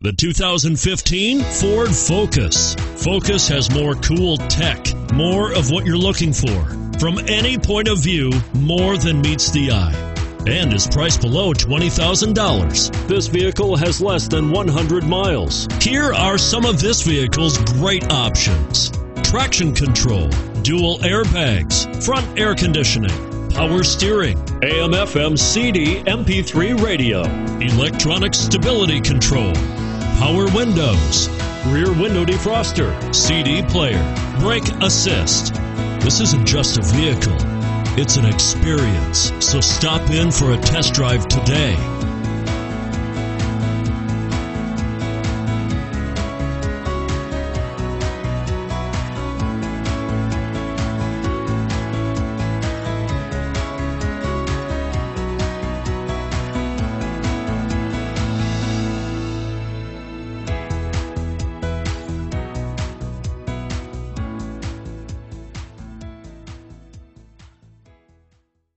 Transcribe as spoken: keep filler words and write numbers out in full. The two thousand fifteen Ford Focus. Focus has more cool tech, more of what you're looking for. From any point of view, more than meets the eye. And is priced below twenty thousand dollars. This vehicle has less than one hundred miles. Here are some of this vehicle's great options. Traction control, dual airbags, front air conditioning, power steering, A M F M C D M P three radio, electronic stability control, power windows, rear window defroster, C D player, brake assist. This isn't just a vehicle, it's an experience. So stop in for a test drive today.